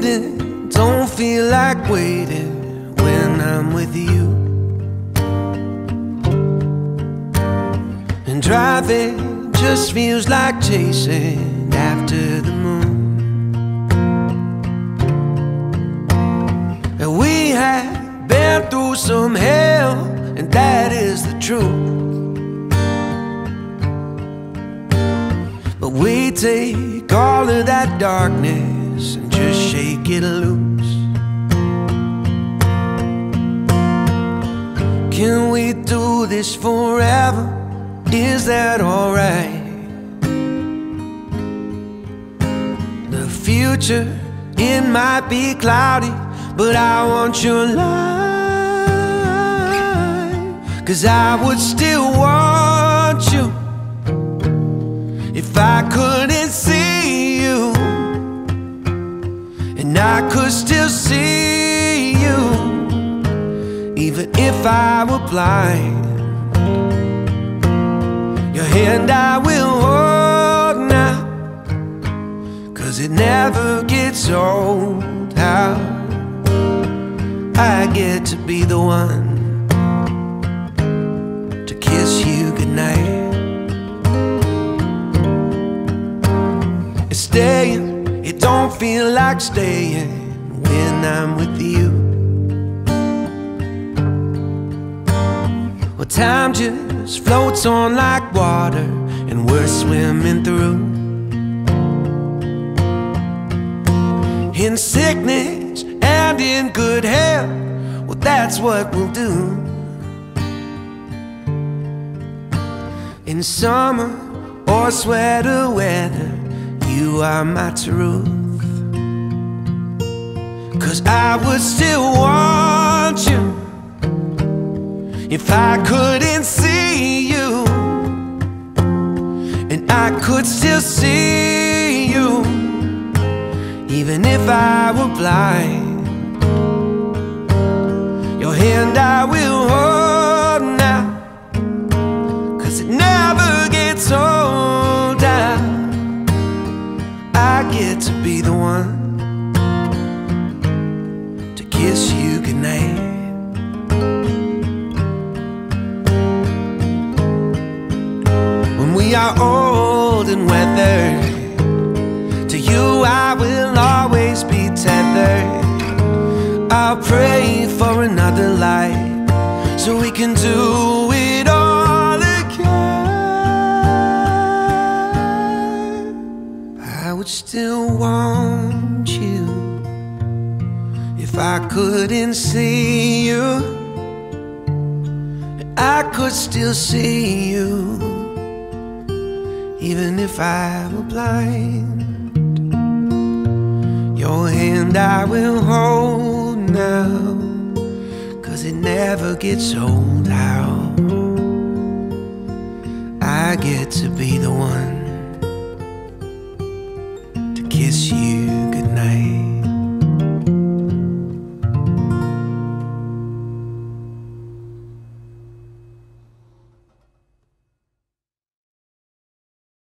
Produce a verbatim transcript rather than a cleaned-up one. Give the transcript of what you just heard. faded, don't feel like waiting when I'm with you. And driving just feels like chasing after the moon. And we have been through some hell, and that is the truth. But we take all of that darkness and just shake it loose. Can we do this forever? Is that alright? The future, it might be cloudy, but I want your light. 'Cause I would still want you if I couldn't see you, and I could still see you, even if I were blind. Your hand I will hold now, 'cause it never gets old how I get to be the one to kiss you goodnight. Staying, it don't feel like staying when I'm with you. Well, time just floats on like water, and we're swimming through. In sickness and in good health, well, that's what we'll do. In summer or sweater weather, you are my truth. 'Cause I would still want you if I couldn't see you, and I could still see you, even if I were blind. Your hand I will hold now, 'cause it never gets old. I get to be the one to kiss you goodnight. When we are old and weathered, to you I will always be tethered. I'll pray for another life so we can do it all. I would still want you if I couldn't see you, and I could still see you, even if I were blind. Your hand I will hold now, 'cause it never gets old how I get to be the one kiss you.